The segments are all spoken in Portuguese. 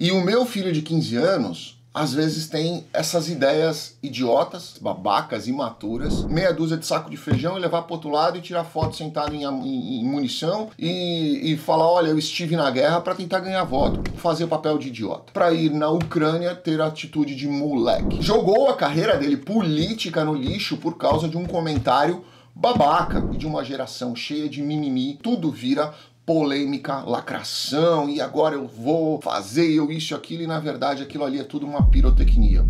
E o meu filho de 15 anos... às vezes tem essas ideias idiotas, babacas, imaturas, meia dúzia de saco de feijão e levar pro outro lado e tirar foto sentado em munição e falar, olha, eu estive na guerra para tentar ganhar voto, fazer papel de idiota, para ir na Ucrânia ter a atitude de moleque. Jogou a carreira dele política no lixo por causa de um comentário babaca e de uma geração cheia de mimimi, tudo vira polêmica, lacração, e agora eu vou fazer eu isso e aquilo, e na verdade aquilo ali é tudo uma pirotecnia.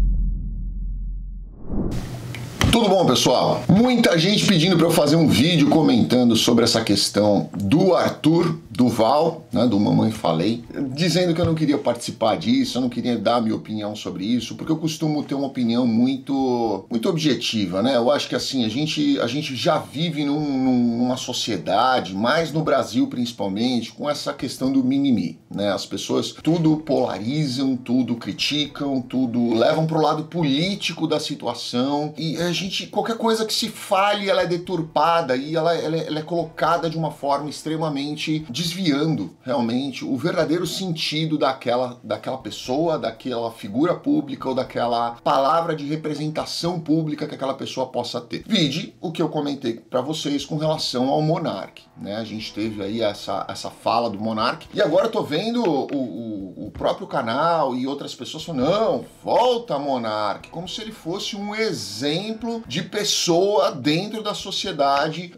Tudo bom, pessoal? Muita gente pedindo para eu fazer um vídeo comentando sobre essa questão do Arthur do Val, né, do Mamãe Falei, dizendo que eu não queria participar disso, eu não queria dar a minha opinião sobre isso, porque eu costumo ter uma opinião muito objetiva, né? Eu acho que assim, a gente já vive numa sociedade, mais no Brasil principalmente, com essa questão do mimimi, né? As pessoas tudo polarizam, tudo criticam, tudo levam pro lado político da situação, e a gente, qualquer coisa que se fale, ela é deturpada e ela é colocada de uma forma extremamente desviando realmente o verdadeiro sentido daquela pessoa, daquela figura pública ou daquela palavra de representação pública que aquela pessoa possa ter. Vide o que eu comentei para vocês com relação ao Monark, né? A gente teve aí essa fala do Monark e agora eu tô vendo o próprio canal e outras pessoas falando, não, volta Monark, como se ele fosse um exemplo de pessoa dentro da sociedade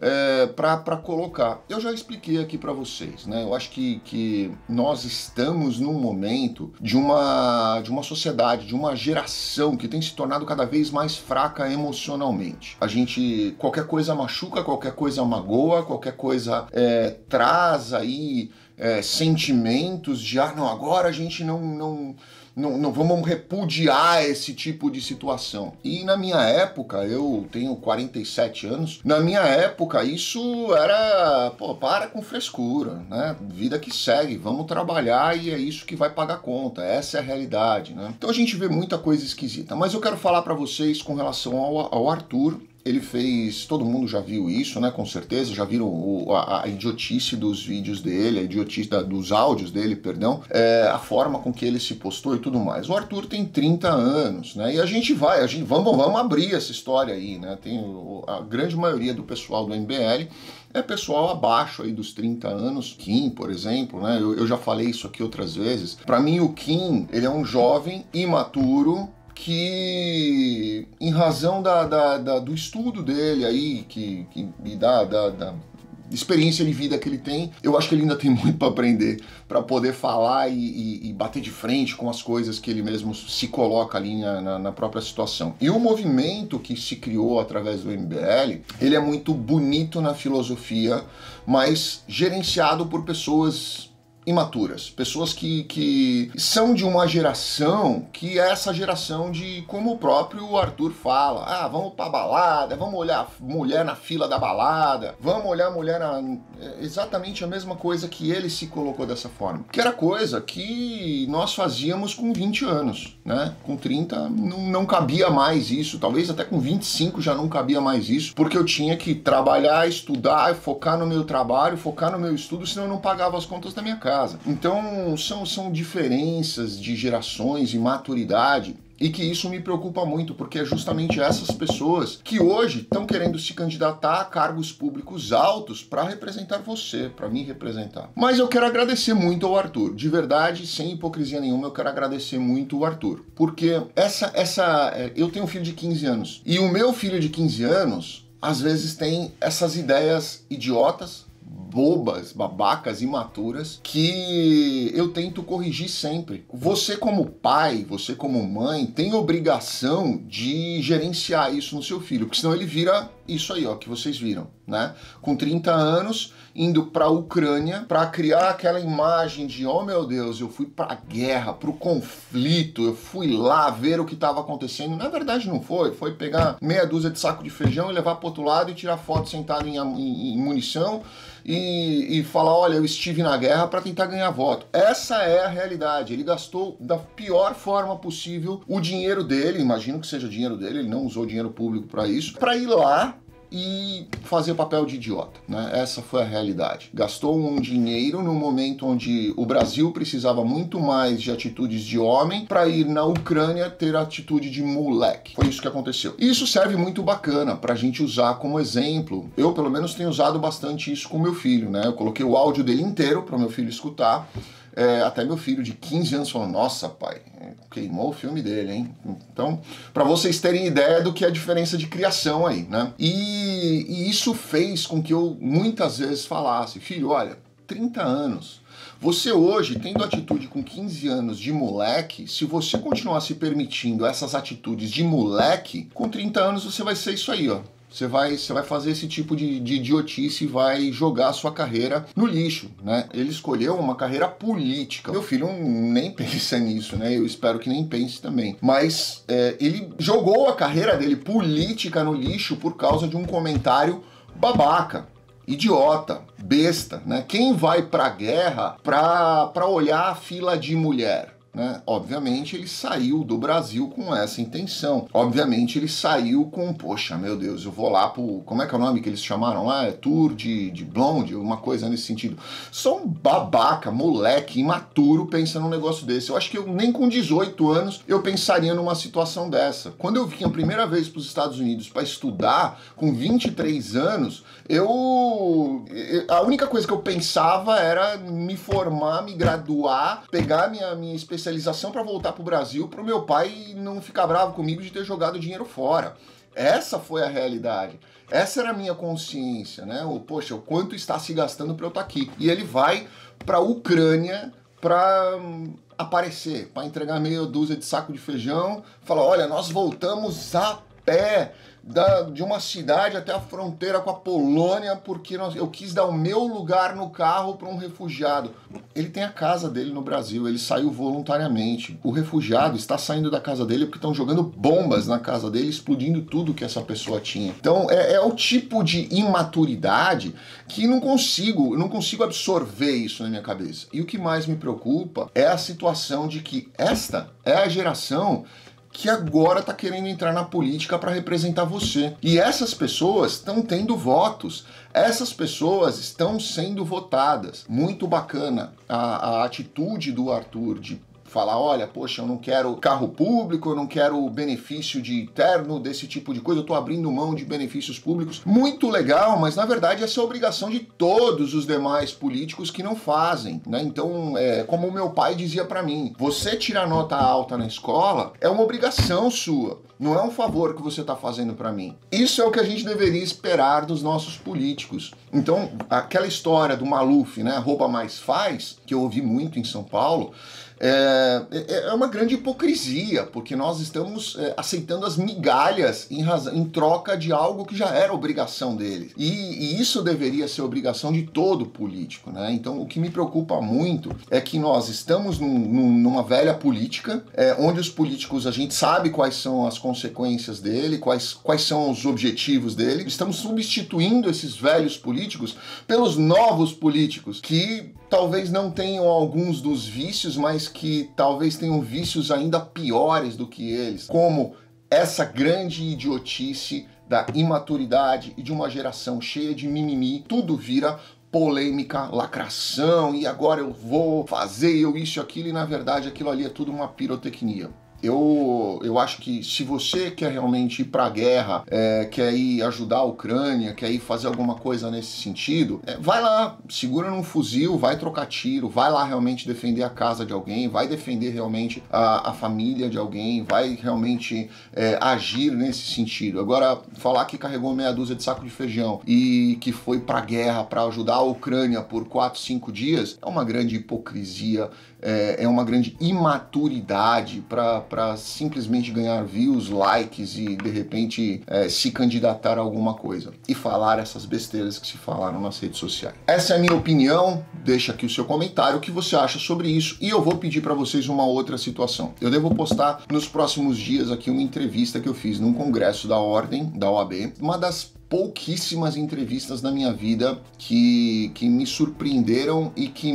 para colocar. Eu já expliquei aqui para vocês, né? Eu acho que nós estamos num momento de uma sociedade, de uma geração que tem se tornado cada vez mais fraca emocionalmente. A gente, qualquer coisa machuca, qualquer coisa magoa, qualquer coisa traz aí sentimentos de, ah, não, agora a gente não vamos repudiar esse tipo de situação. E na minha época, eu tenho 47 anos, na minha época isso era, pô, para com frescura, né? Vida que segue, vamos trabalhar e é isso que vai pagar conta, essa é a realidade, né? Então a gente vê muita coisa esquisita, mas eu quero falar pra vocês com relação ao Arthur. Ele fez, todo mundo já viu isso, né, com certeza, já viram a idiotice dos vídeos dele, a idiotice dos áudios dele, perdão, a forma com que ele se postou e tudo mais. O Arthur tem 30 anos, né, e vamos abrir essa história aí, né, tem a grande maioria do pessoal do MBL, é pessoal abaixo aí dos 30 anos, Kim, por exemplo, né, eu já falei isso aqui outras vezes, pra mim o Kim, ele é um jovem imaturo, que em razão do estudo dele aí, da experiência de vida que ele tem, eu acho que ele ainda tem muito para aprender, para poder falar e bater de frente com as coisas que ele mesmo se coloca ali na própria situação. E o movimento que se criou através do MBL, ele é muito bonito na filosofia, mas gerenciado por pessoas imaturas, pessoas que são de uma geração que é essa geração de, como o próprio Arthur fala, ah, vamos pra balada, vamos olhar mulher na fila da balada, vamos olhar mulher é exatamente a mesma coisa que ele se colocou dessa forma, que era coisa que nós fazíamos com 20 anos, né, com 30 não cabia mais isso, talvez até com 25 já não cabia mais isso, porque eu tinha que trabalhar, estudar, focar no meu trabalho, focar no meu estudo, senão eu não pagava as contas da minha casa. Então são diferenças de gerações e maturidade, e que isso me preocupa muito, porque é justamente essas pessoas que hoje estão querendo se candidatar a cargos públicos altos para representar você, para me representar. Mas eu quero agradecer muito ao Arthur, de verdade, sem hipocrisia nenhuma, eu quero agradecer muito o Arthur, porque eu tenho um filho de 15 anos, e o meu filho de 15 anos, às vezes tem essas ideias idiotas, bobas, babacas, imaturas, que eu tento corrigir sempre. Você como pai, você como mãe, tem obrigação de gerenciar isso no seu filho, porque senão ele vira isso aí, ó, que vocês viram, né? Com 30 anos, indo pra Ucrânia, pra criar aquela imagem de, oh meu Deus, eu fui pra guerra, pro conflito, eu fui lá ver o que tava acontecendo. Na verdade não foi pegar meia dúzia de saco de feijão e levar pro outro lado e tirar foto sentado em munição e falar, olha, eu estive na guerra para tentar ganhar voto. Essa é a realidade. Ele gastou da pior forma possível o dinheiro dele, imagino que seja dinheiro dele, ele não usou dinheiro público para isso, para ir lá e fazia papel de idiota, né? Essa foi a realidade. Gastou um dinheiro num momento onde o Brasil precisava muito mais de atitudes de homem para ir na Ucrânia ter atitude de moleque. Foi isso que aconteceu. Isso serve muito bacana pra gente usar como exemplo. Eu, pelo menos, tenho usado bastante isso com meu filho, né? Eu coloquei o áudio dele inteiro para meu filho escutar. Até meu filho de 15 anos falou, nossa, pai, queimou o filme dele, hein? Então, pra vocês terem ideia do que é a diferença de criação aí, né? E isso fez com que eu muitas vezes falasse, filho, olha, 30 anos... Você hoje, tendo atitude com 15 anos de moleque, se você continuar se permitindo essas atitudes de moleque, com 30 anos você vai ser isso aí, ó. Você vai fazer esse tipo de idiotice e vai jogar a sua carreira no lixo, né? Ele escolheu uma carreira política. Meu filho nem pensa nisso, né? Eu espero que nem pense também. Mas ele jogou a carreira dele política no lixo por causa de um comentário babaca, idiota, besta, né? Quem vai pra guerra pra olhar a fila de mulher, né? Obviamente ele saiu do Brasil com essa intenção. Obviamente ele saiu com, poxa, meu Deus, eu vou lá pro... Como é que é o nome que eles chamaram lá? É tour de blonde, uma coisa nesse sentido. Só um babaca, moleque, imaturo, pensa num negócio desse. Eu acho que eu nem com 18 anos eu pensaria numa situação dessa. Quando eu vim a primeira vez pros Estados Unidos pra estudar, com 23 anos, a única coisa que eu pensava era me formar, me graduar, pegar minha especialização para voltar pro Brasil, pro meu pai não ficar bravo comigo de ter jogado dinheiro fora. Essa foi a realidade. Essa era a minha consciência, né? Poxa, o quanto está se gastando para eu estar aqui. E ele vai pra Ucrânia pra aparecer, para entregar meia dúzia de saco de feijão, fala, olha, nós voltamos a pé de uma cidade até a fronteira com a Polônia, porque eu quis dar o meu lugar no carro para um refugiado. Ele tem a casa dele no Brasil, ele saiu voluntariamente. O refugiado está saindo da casa dele porque estão jogando bombas na casa dele, explodindo tudo que essa pessoa tinha. Então é o tipo de imaturidade que eu não consigo absorver isso na minha cabeça. E o que mais me preocupa é a situação de que esta é a geração que agora tá querendo entrar na política para representar você. E essas pessoas estão tendo votos. Essas pessoas estão sendo votadas. Muito bacana a atitude do Arthur de falar, olha, poxa, eu não quero carro público, eu não quero benefício de terno, desse tipo de coisa, eu tô abrindo mão de benefícios públicos. Muito legal, mas na verdade essa é a obrigação de todos os demais políticos que não fazem, né? Então, como o meu pai dizia pra mim, você tirar nota alta na escola é uma obrigação sua, não é um favor que você tá fazendo pra mim. Isso é o que a gente deveria esperar dos nossos políticos. Então, aquela história do Maluf, né, rouba mais faz, que eu ouvi muito em São Paulo, é uma grande hipocrisia, porque nós estamos aceitando as migalhas em troca de algo que já era obrigação deles. E isso deveria ser obrigação de todo político, né? Então o que me preocupa muito é que nós estamos numa velha política, onde os políticos, a gente sabe quais são as consequências dele, quais são os objetivos dele. Estamos substituindo esses velhos políticos pelos novos políticos, que talvez não tenham alguns dos vícios, mas que talvez tenham vícios ainda piores do que eles, como essa grande idiotice da imaturidade e de uma geração cheia de mimimi. Tudo vira polêmica, lacração, e agora eu vou fazer isso e aquilo, e na verdade aquilo ali é tudo uma pirotecnia. Eu acho que se você quer realmente ir pra guerra, quer ir ajudar a Ucrânia, quer ir fazer alguma coisa nesse sentido, vai lá, segura num fuzil, vai trocar tiro, vai lá realmente defender a casa de alguém, vai defender realmente a família de alguém, vai realmente agir nesse sentido. Agora, falar que carregou meia dúzia de saco de feijão e que foi pra guerra pra ajudar a Ucrânia por 4 ou 5 dias, é uma grande hipocrisia, é uma grande imaturidade para simplesmente ganhar views, likes e de repente se candidatar a alguma coisa e falar essas besteiras que se falaram nas redes sociais. Essa é a minha opinião, deixa aqui o seu comentário, o que você acha sobre isso, e eu vou pedir para vocês uma outra situação. Eu devo postar nos próximos dias aqui uma entrevista que eu fiz num congresso da Ordem da OAB, uma das pouquíssimas entrevistas na minha vida que me surpreenderam e que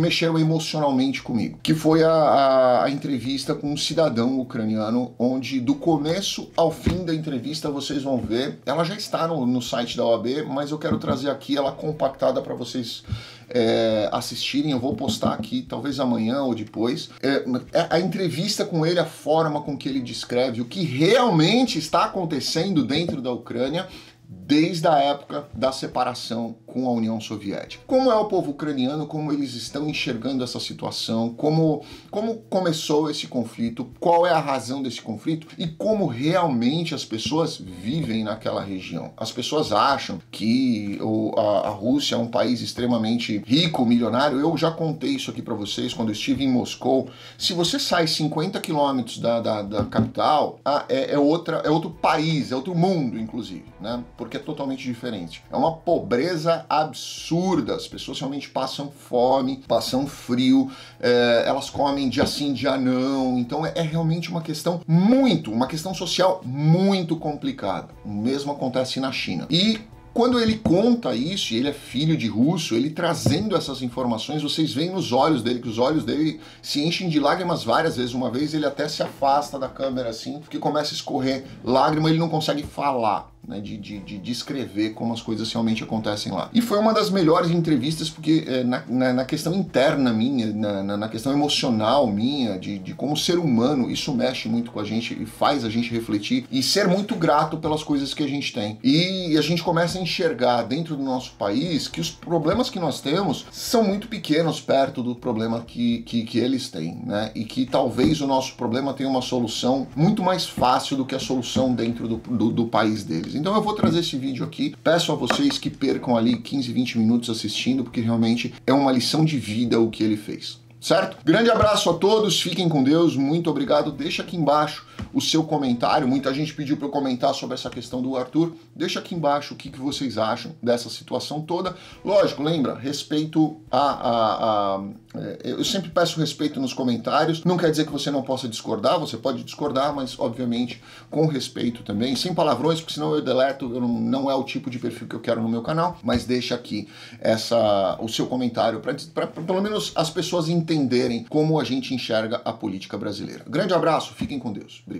mexeram emocionalmente comigo, que foi a entrevista com um cidadão ucraniano, onde do começo ao fim da entrevista vocês vão ver, ela já está no site da OAB, mas eu quero trazer aqui ela compactada para vocês assistirem. Eu vou postar aqui, talvez amanhã ou depois, a entrevista com ele, a forma com que ele descreve o que realmente está acontecendo dentro da Ucrânia desde a época da separação com a União Soviética. Como é o povo ucraniano, como eles estão enxergando essa situação, como começou esse conflito, qual é a razão desse conflito e como realmente as pessoas vivem naquela região. As pessoas acham que a Rússia é um país extremamente rico, milionário. Eu já contei isso aqui para vocês quando eu estive em Moscou. Se você sai 50 quilômetros da capital, é outro país, é outro mundo, inclusive, né? Porque é totalmente diferente. É uma pobreza absurda, as pessoas realmente passam fome, passam frio, elas comem dia sim, dia não, então é realmente uma questão social muito complicada. O mesmo acontece na China. E quando ele conta isso, e ele é filho de russo, ele trazendo essas informações, vocês veem nos olhos dele, que os olhos dele se enchem de lágrimas várias vezes. Uma vez ele até se afasta da câmera assim, porque começa a escorrer lágrima, ele não consegue falar, né, de descrever como as coisas realmente acontecem lá. E foi uma das melhores entrevistas, porque na questão interna minha, na questão emocional minha, de como ser humano, isso mexe muito com a gente e faz a gente refletir e ser muito grato pelas coisas que a gente tem. E a gente começa a enxergar dentro do nosso país que os problemas que nós temos são muito pequenos perto do problema que eles têm, né? E que talvez o nosso problema tenha uma solução muito mais fácil do que a solução dentro do país deles. Então eu vou trazer esse vídeo aqui, peço a vocês que percam ali 15, 20 minutos assistindo, porque realmente é uma lição de vida o que ele fez, certo? Grande abraço a todos, fiquem com Deus, muito obrigado, deixa aqui embaixo o seu comentário, muita gente pediu para eu comentar sobre essa questão do Arthur, deixa aqui embaixo o que vocês acham dessa situação toda. Lógico, lembra, respeito eu sempre peço respeito nos comentários, não quer dizer que você não possa discordar, você pode discordar, mas obviamente com respeito também, sem palavrões, porque senão eu deleto, não é o tipo de perfil que eu quero no meu canal, mas deixa aqui o seu comentário, para pelo menos as pessoas entenderem como a gente enxerga a política brasileira. Grande abraço, fiquem com Deus. Obrigado.